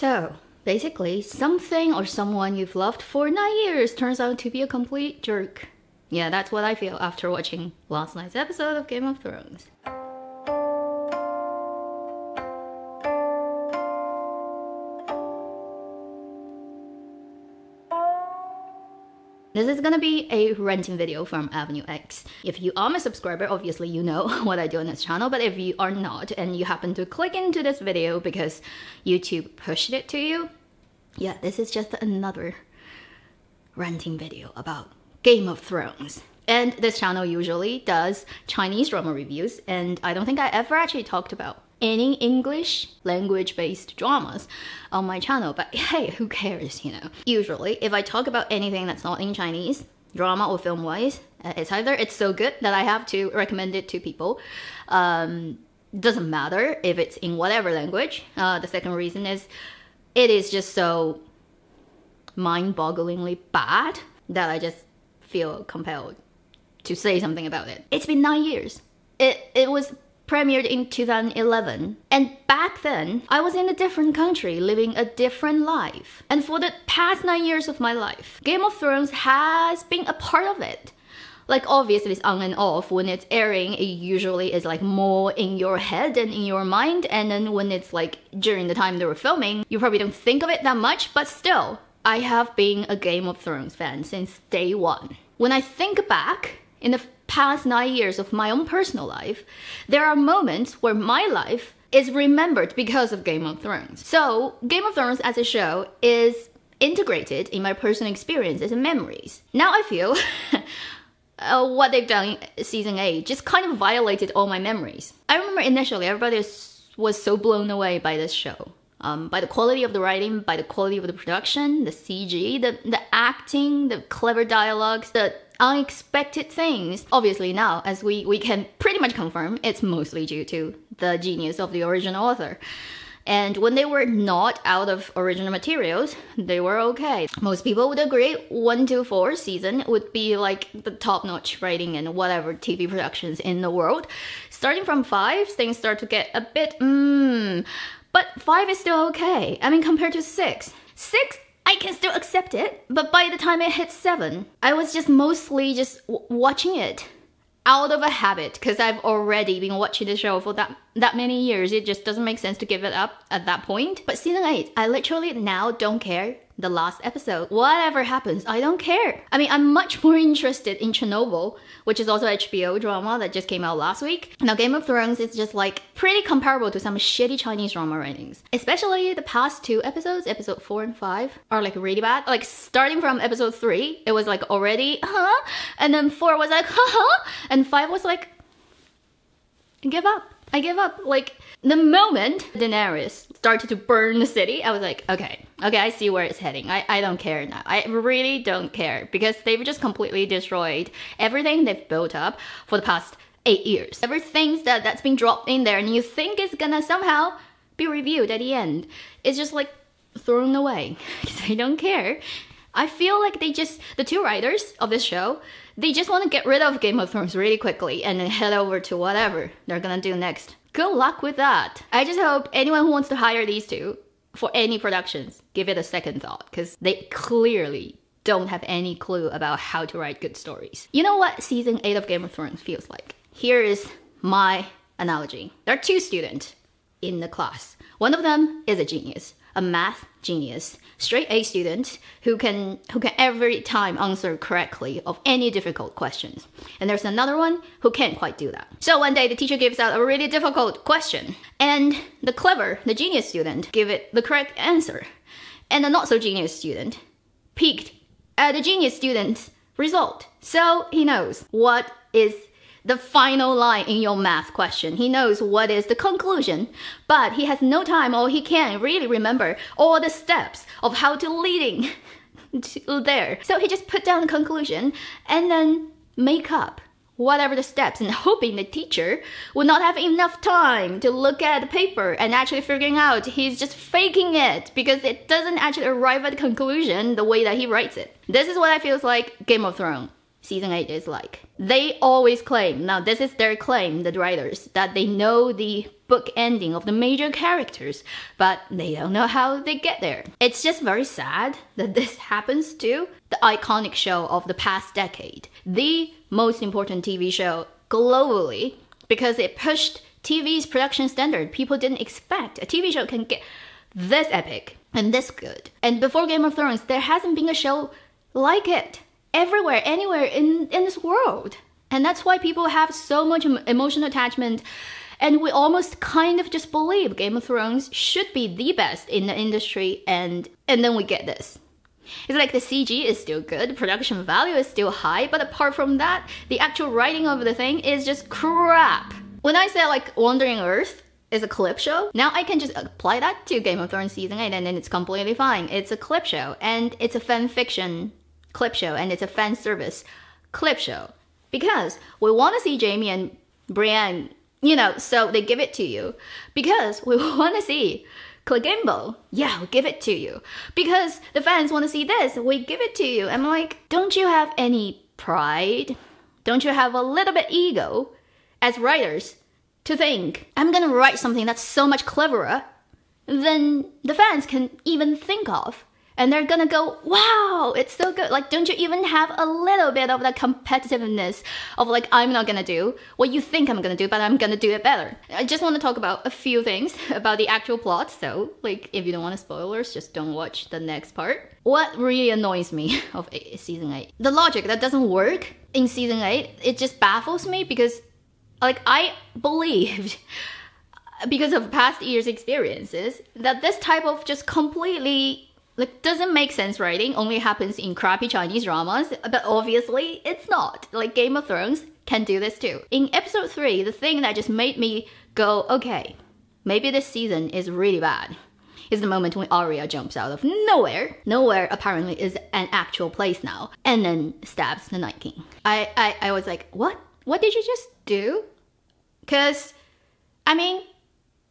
So, basically, something or someone you've loved for 9 years turns out to be a complete jerk. Yeah, that's what I feel after watching last night's episode of Game of Thrones. This is gonna be a ranting video from Avenue X. If you are my subscriber, obviously you know what I do on this channel, but if you are not and you happen to click into this video because YouTube pushed it to you, yeah, this is just another ranting video about Game of Thrones. And this channel usually does Chinese drama reviews, and I don't think I ever actually talked about any English language-based dramas on my channel, but hey, who cares, you know? Usually, if I talk about anything that's not in Chinese, drama or film-wise, it's either it's so good that I have to recommend it to people. Doesn't matter if it's in whatever language. The second reason is it is just so mind-bogglingly bad that I just feel compelled to say something about it. It's been 9 years. It was premiered in 2011, and back then I was in a different country living a different life, and for the past 9 years of my life Game of Thrones has been a part of it. Like, obviously it's on and off. When it's airing, it usually is like more in your head and in your mind, and then when it's like during the time they were filming, you probably don't think of it that much, but still, I have been a Game of Thrones fan since day one. When I think back in the past 9 years of my own personal life, there are moments where my life is remembered because of Game of Thrones. So Game of Thrones as a show is integrated in my personal experiences and memories. Now I feel what they've done in season 8 just kind of violated all my memories. I remember initially everybody was so blown away by this show. By the quality of the writing, by the quality of the production, the CG, the acting, the clever dialogues, the unexpected things. Obviously now, as we can pretty much confirm, it's mostly due to the genius of the original author. And when they were not out of original materials, they were okay. Most people would agree 1 to 4 season would be like the top-notch writing in whatever TV productions in the world. Starting from 5, things start to get a bit but 5 is still okay. I mean, compared to 6, I can still accept it, but by the time it hits 7, I was just mostly just watching it out of a habit, because I've already been watching the show for that many years. It just doesn't make sense to give it up at that point. But season 8, I literally now don't care. The last episode, whatever happens, I don't care. I mean, I'm much more interested in Chernobyl, which is also an HBO drama that just came out last week. Now, Game of Thrones is just like pretty comparable to some shitty Chinese drama writings. Especially the past 2 episodes, episode 4 and 5, are like really bad. Like, starting from episode 3, it was like already, and then 4 was like, and 5 was like, give up. I give up. Like, the moment Daenerys started to burn the city, I was like, okay, I see where it's heading. I don't care now. I really don't care, because they've just completely destroyed everything they've built up for the past 8 years. Everything that's been dropped in there and you think is gonna somehow be reviewed at the end, it's just like thrown away, because I don't care. I feel like the 2 writers of this show, they just want to get rid of Game of Thrones really quickly and then head over to whatever they're gonna do next. Good luck with that. I just hope anyone who wants to hire these 2 for any productions, give it a second thought, because they clearly don't have any clue about how to write good stories. You know what season 8 of Game of Thrones feels like? Here is my analogy. There are 2 students in the class. One of them is a genius. A math genius, straight A student who can every time answer correctly of any difficult questions. And there's another one who can't quite do that. So one day the teacher gives out a really difficult question, and the genius student give it the correct answer, and the not so genius student peeked at the genius student's result. So he knows what is the final line in your math question. He knows what is the conclusion, but he has no time, or he can't really remember all the steps of how to leading to there. So he just put down the conclusion and then make up whatever the steps, and hoping the teacher will not have enough time to look at the paper and actually figuring out he's just faking it, because it doesn't actually arrive at the conclusion the way that he writes it. This is what I feel like Game of Thrones season 8 is like. They always claim, now this is their claim, the writers, that they know the book ending of the major characters, but they don't know how they get there. It's just very sad that this happens to the iconic show of the past decade, the most important TV show globally, because it pushed TV's production standard. People didn't expect a TV show can get this epic and this good. And before Game of Thrones, there hasn't been a show like it everywhere, anywhere in this world. And that's why people have so much emotional attachment, and we almost kind of just believe Game of Thrones should be the best in the industry, and then we get this. It's like the CG is still good, production value is still high, but apart from that, the actual writing of the thing is just crap. When I say like Wandering Earth is a clip show, now I can just apply that to Game of Thrones season 8 and then it's completely fine. It's a clip show, and it's a fan fiction clip show, and it's a fan service clip show. Because we want to see Jamie and Brienne, you know, so they give it to you. Because we want to see Clegimbo, yeah, we give it to you. Because the fans want to see this, we give it to you. I'm like, don't you have any pride? Don't you have a little bit ego as writers to think, I'm gonna write something that's so much cleverer than the fans can even think of? And they're gonna go, wow, it's so good. Like, don't you even have a little bit of that competitiveness of like, I'm not gonna do what you think I'm gonna do, but I'm gonna do it better. I just wanna talk about a few things about the actual plot. So like, if you don't want spoilers, just don't watch the next part. What really annoys me of season 8, the logic that doesn't work in season 8, it just baffles me, because like, I believed, because of past years' experiences, that this type of just completely like doesn't make sense writing only happens in crappy Chinese dramas, but obviously it's not. Like, Game of Thrones can do this too. In episode 3, the thing that just made me go, okay, maybe this season is really bad, is the moment when Arya jumps out of nowhere. Nowhere apparently is an actual place now, and then stabs the Night King. I was like, what? What did you just do? Because, I mean,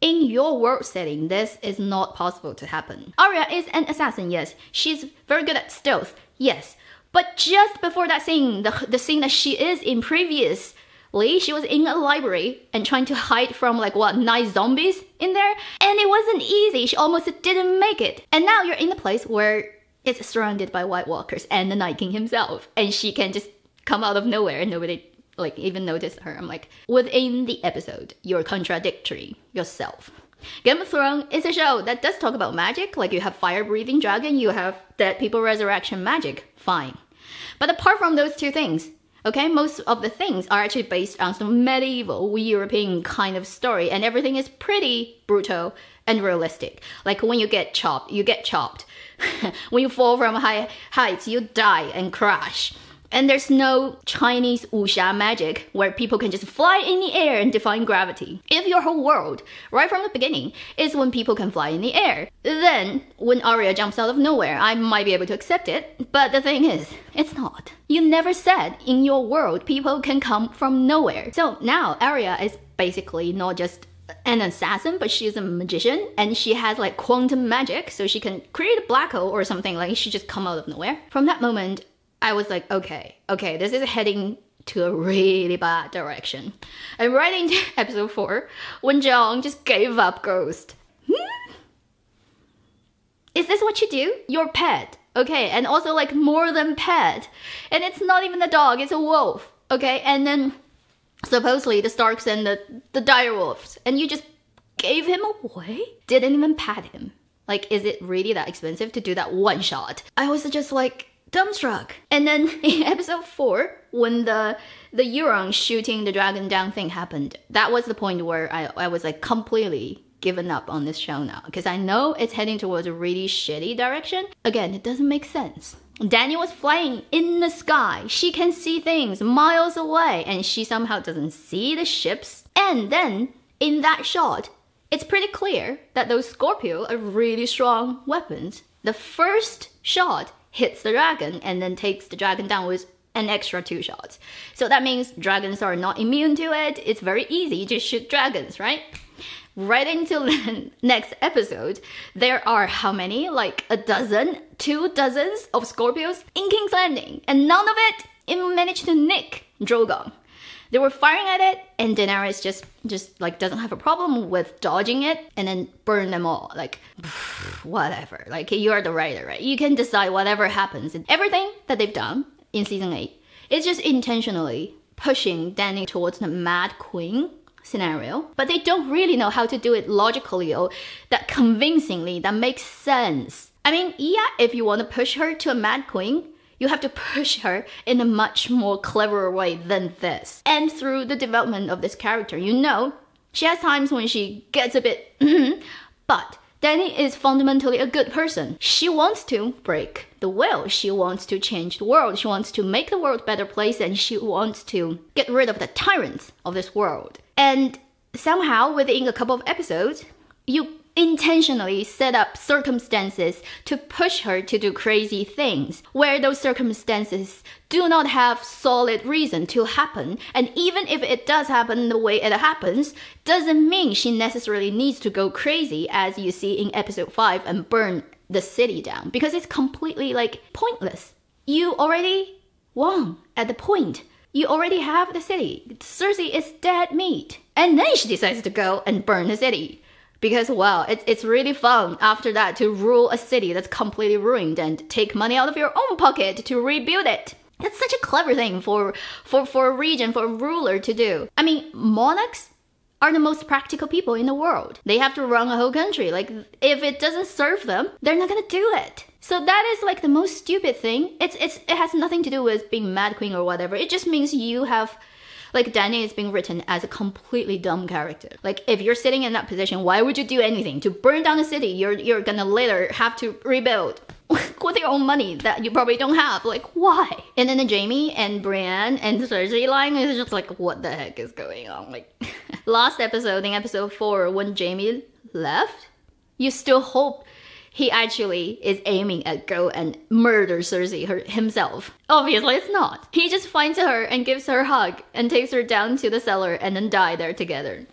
in your world setting, this is not possible to happen. Arya is an assassin, yes. She's very good at stealth, yes. But just before that scene, the scene that she is in previously, she was in a library and trying to hide from like, what, 9 zombies in there? And it wasn't easy, she almost didn't make it. And now you're in the place where it's surrounded by White Walkers and the Night King himself, and she can just come out of nowhere and nobody like even notice her. I'm like, within the episode, you're contradictory yourself. Game of Thrones is a show that does talk about magic, like you have fire-breathing dragon, you have dead people resurrection magic, fine. But apart from those two things, okay, most of the things are actually based on some medieval European kind of story, and everything is pretty brutal and realistic. Like, when you get chopped, you get chopped. When you fall from high heights, you die and crash. And there's no Chinese wuxia magic where people can just fly in the air and defy gravity. If your whole world, right from the beginning, is when people can fly in the air, then when Arya jumps out of nowhere, I might be able to accept it. But the thing is, it's not. You never said in your world people can come from nowhere. So now Arya is basically not just an assassin, but she's a magician, and she has like quantum magic, so she can create a black hole or something, like she just come out of nowhere. From that moment, I was like, okay, this is heading to a really bad direction. And right into episode 4, when John just gave up ghost. Is this what you do? Your pet, okay, and also like more than pet. And it's not even a dog, it's a wolf, okay? And then supposedly the Starks and the dire wolves, and you just gave him away? Didn't even pat him. Like, is it really that expensive to do that one shot? I was just like, dumbstruck. And then in episode 4, when the Euron shooting the dragon down thing happened, that was the point where I was like completely given up on this show now, because I know it's heading towards a really shitty direction. Again, it doesn't make sense. Daniel was flying in the sky. She can see things miles away, and she somehow doesn't see the ships. And then in that shot, it's pretty clear that those Scorpio are really strong weapons. The first shot hits the dragon and then takes the dragon down with an extra 2 shots. So that means dragons are not immune to it. It's very easy to shoot dragons, right? Right into the next episode, there are how many? Like a dozen, 2 dozens of Scorpios in King's Landing, and none of it managed to nick Drogon. They were firing at it, and Daenerys just like doesn't have a problem with dodging it, and then burn them all. Like, whatever. Like, you're the writer, right? You can decide whatever happens. And everything that they've done in season 8 is just intentionally pushing Dany towards the Mad Queen scenario, but they don't really know how to do it logically or that convincingly that makes sense. I mean, yeah, if you want to push her to a Mad Queen, you have to push her in a much more cleverer way than this. And through the development of this character, you know, she has times when she gets a bit but Dany is fundamentally a good person. She wants to break the will. She wants to change the world. She wants to make the world a better place, and she wants to get rid of the tyrants of this world. And somehow, within a couple of episodes, you intentionally set up circumstances to push her to do crazy things, where those circumstances do not have solid reason to happen. And even if it does happen the way it happens, doesn't mean she necessarily needs to go crazy, as you see in episode 5, and burn the city down, because it's completely like pointless. You already won at the point. You already have the city. Cersei is dead meat. And then she decides to go and burn the city. Because, wow, it's really fun after that to rule a city that's completely ruined and take money out of your own pocket to rebuild it. That's such a clever thing for a region, for a ruler to do. I mean, monarchs are the most practical people in the world. They have to run a whole country. Like, if it doesn't serve them, they're not gonna do it. So that is like the most stupid thing. It has nothing to do with being Mad Queen or whatever. It just means you have... like, Dany is being written as a completely dumb character. Like, if you're sitting in that position, why would you do anything? To burn down the city, you're gonna later have to rebuild with your own money that you probably don't have. Like, why? And then the Jaime and Brienne and Cersei line is just like, what the heck is going on? Like, last episode, in episode 4, when Jaime left, you still hope he actually is aiming at go and murder Cersei himself. Obviously it's not. He just finds her and gives her a hug and takes her down to the cellar and then die there together.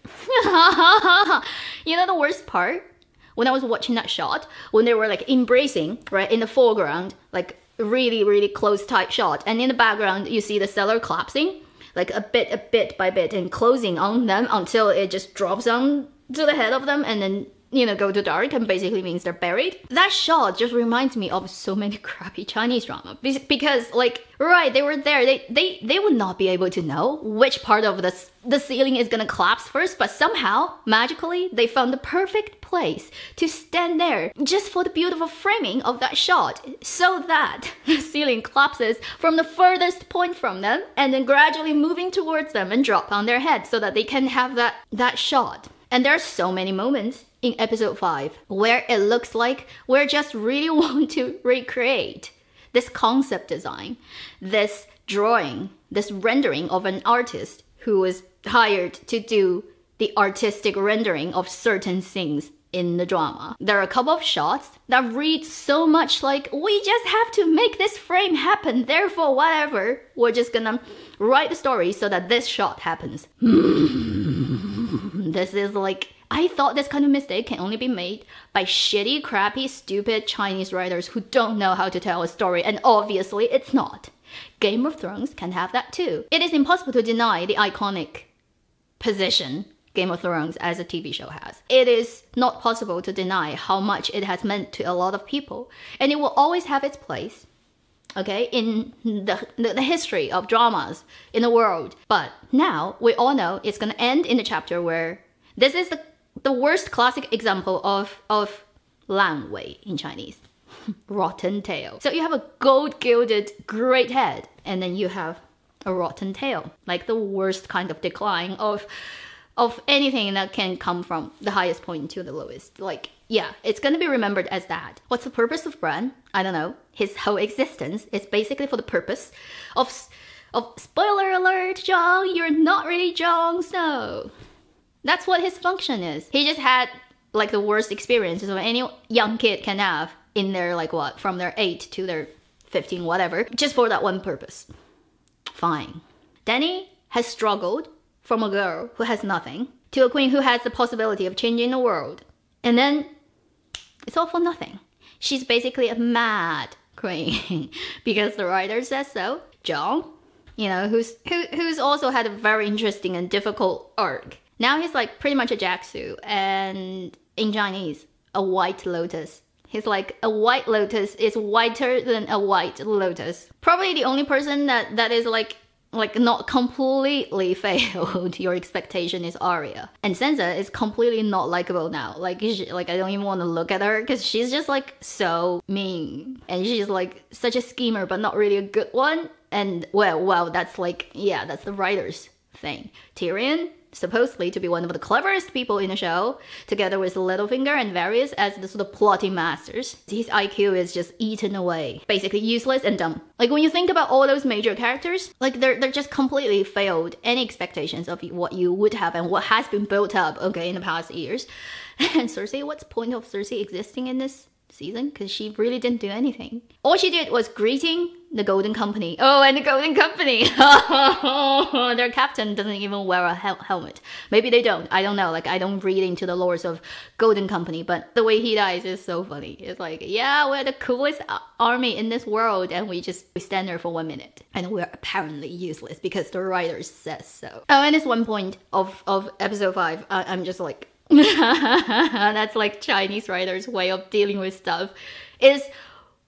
You know the worst part? When I was watching that shot, when they were like embracing, right, in the foreground, like really, really close tight shot, and in the background you see the cellar collapsing, like a bit by bit and closing on them until it just drops on to the head of them and then, you know, go to dark, and basically means they're buried. That shot just reminds me of so many crappy Chinese drama, because like, right, they were there, they would not be able to know which part of the ceiling is gonna collapse first, but somehow magically they found the perfect place to stand there just for the beautiful framing of that shot, so that the ceiling collapses from the furthest point from them and then gradually moving towards them and drop on their head, so that they can have that shot. And there are so many moments in episode 5 where it looks like we're just really want to recreate this concept design, this drawing, this rendering of an artist who was hired to do the artistic rendering of certain things in the drama. There are a couple of shots that read so much like, we just have to make this frame happen, therefore whatever, we're just gonna write the story so that this shot happens. This is like, I thought this kind of mistake can only be made by shitty, crappy, stupid Chinese writers who don't know how to tell a story, and obviously it's not. Game of Thrones can have that too. It is impossible to deny the iconic position Game of Thrones as a TV show has. It is not possible to deny how much it has meant to a lot of people, and it will always have its place, okay, in the history of dramas in the world. But now we all know it's gonna end in a chapter where this is the worst classic example of Lang Wei in Chinese. Rotten tail. So you have a gold-gilded great head, and then you have a rotten tail. Like the worst kind of decline of anything that can come from the highest point to the lowest. Like, yeah, it's gonna be remembered as that. What's the purpose of Bran? I don't know. His whole existence is basically for the purpose of spoiler alert, Jon, you're not really Jon Snow. That's what his function is. He just had like the worst experiences of any young kid can have in their, like, what, from their 8 to their 15, whatever, just for that one purpose. Fine. Dany has struggled from a girl who has nothing to a queen who has the possibility of changing the world. And then it's all for nothing. She's basically a mad queen because the writer says so. Jon you know, who's also had a very interesting and difficult arc. Now he's like pretty much a Jaxu, and in Chinese, a white lotus. He's like, a white lotus is whiter than a white lotus. Probably the only person that is like not completely failed your expectation is Arya. And Sansa is completely not likable now. Like I don't even want to look at her because she's just like so mean. And she's like such a schemer, but not really a good one. And well, that's like, yeah, that's the writer's thing. Tyrion, supposedly to be one of the cleverest people in the show, together with Littlefinger and Varys as the sort of plotting masters. His IQ is just eaten away. Basically useless and dumb. Like when you think about all those major characters, like they're just completely failed any expectations of what you would have and what has been built up, okay, in the past years. And Cersei, what's the point of Cersei existing in this season? Because she really didn't do anything. All she did was greeting the Golden Company. Oh, and the Golden Company! Their captain doesn't even wear a helmet. Maybe they don't. I don't know. Like, I don't read into the lores of Golden Company, but the way he dies is so funny. It's like, yeah, we're the coolest army in this world, and we stand there for 1 minute. And we're apparently useless because the writer says so. Oh, and it's one point of episode 5. I'm just like... That's like Chinese writers' way of dealing with stuff is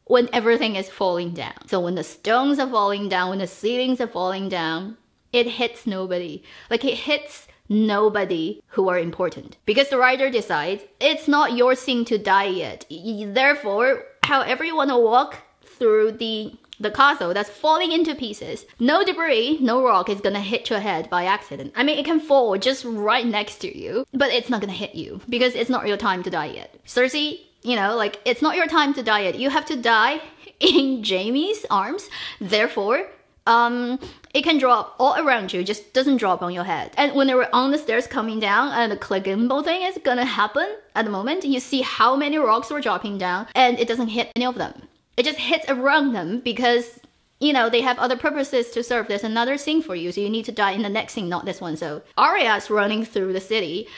when everything is falling down. So when the stones are falling down, when the ceilings are falling down, it hits nobody. Like it hits nobody who are important, because the writer decides it's not your thing to die yet. Therefore, however you want to walk through the castle that's falling into pieces, no debris, no rock is gonna hit your head by accident. I mean, it can fall just right next to you, but it's not gonna hit you because it's not your time to die yet. Cersei, you know, like, it's not your time to die yet. You have to die in Jaime's arms. Therefore, it can drop all around you, just doesn't drop on your head. And when they were on the stairs coming down, and the Clegimbo thing is gonna happen at the moment, you see how many rocks were dropping down, and it doesn't hit any of them. It just hits around them because, you know, they have other purposes to serve. There's another thing for you, so you need to die in the next thing, not this one. So Arya's running through the city,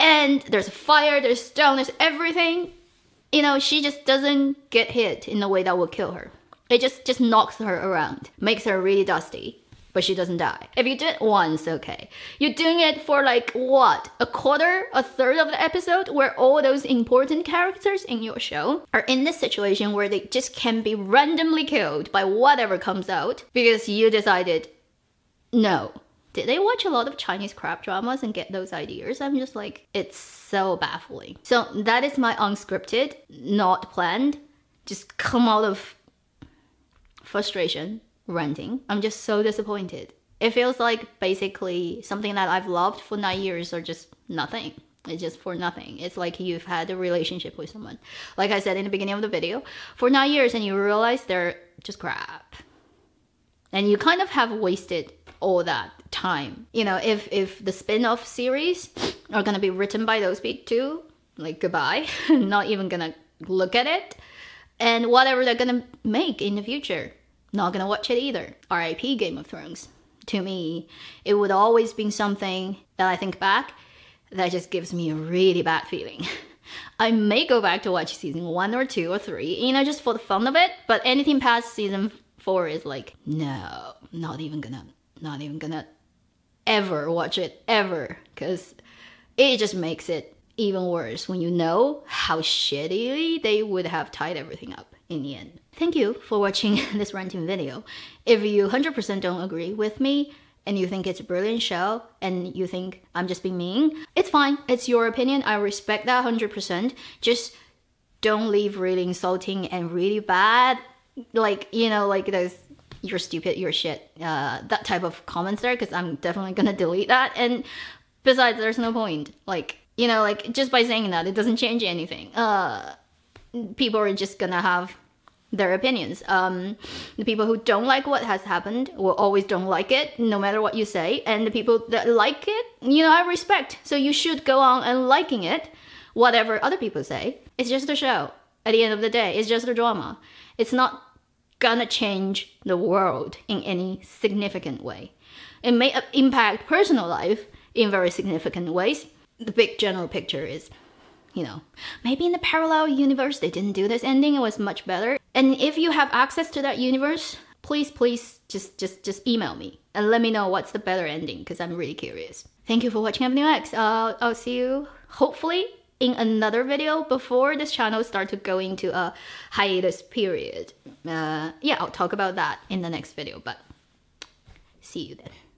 and there's fire, there's stone, there's everything. You know, she just doesn't get hit in the way that will kill her. It just knocks her around, makes her really dusty, but she doesn't die. If you do it once, okay. You're doing it for like, what, a quarter, a third of the episode where all those important characters in your show are in this situation where they just can be randomly killed by whatever comes out because you decided no. Did they watch a lot of Chinese crap dramas and get those ideas? I'm just like, it's so baffling. So that is my unscripted, not planned, just come out of frustration. Ranting. I'm just so disappointed. It feels like basically something that I've loved for 9 years or just nothing. It's just for nothing. It's like you've had a relationship with someone, like I said in the beginning of the video, for 9 years, and you realize they're just crap, and you kind of have wasted all that time. You know, if the spin-off series are gonna be written by those people too, like goodbye. Not even gonna look at it, and whatever they're gonna make in the future, not gonna watch it either. R.I.P. Game of Thrones. To me, it would always be something that I think back that just gives me a really bad feeling. I may go back to watch season 1 or 2 or 3, you know, just for the fun of it, but anything past season 4 is like, no, not even gonna ever watch it, ever, because it just makes it even worse when you know how shittily they would have tied everything up in the end. Thank you for watching this ranting video. If you 100% don't agree with me and you think it's a brilliant show and you think I'm just being mean, it's fine. It's your opinion. I respect that 100%. Just don't leave really insulting and really bad, like, you know, like those "you're stupid, you're shit," that type of comments there, because I'm definitely gonna delete that. And besides, there's no point. Like, you know, like just by saying that, it doesn't change anything. People are just gonna have their opinions. The people who don't like what has happened will always don't like it, no matter what you say. And the people that like it, you know, I respect. So you should go on and liking it, whatever other people say. It's just a show. At the end of the day, it's just a drama. It's not gonna change the world in any significant way. It may impact personal life in very significant ways. The big general picture is, you know, maybe in the parallel universe they didn't do this ending, it was much better. And if you have access to that universe, please just email me and let me know what's the better ending, because I'm really curious. Thank you for watching Avenue X. I'll see you hopefully in another video before this channel starts to go into a hiatus period. Yeah, I'll talk about that in the next video, but see you then.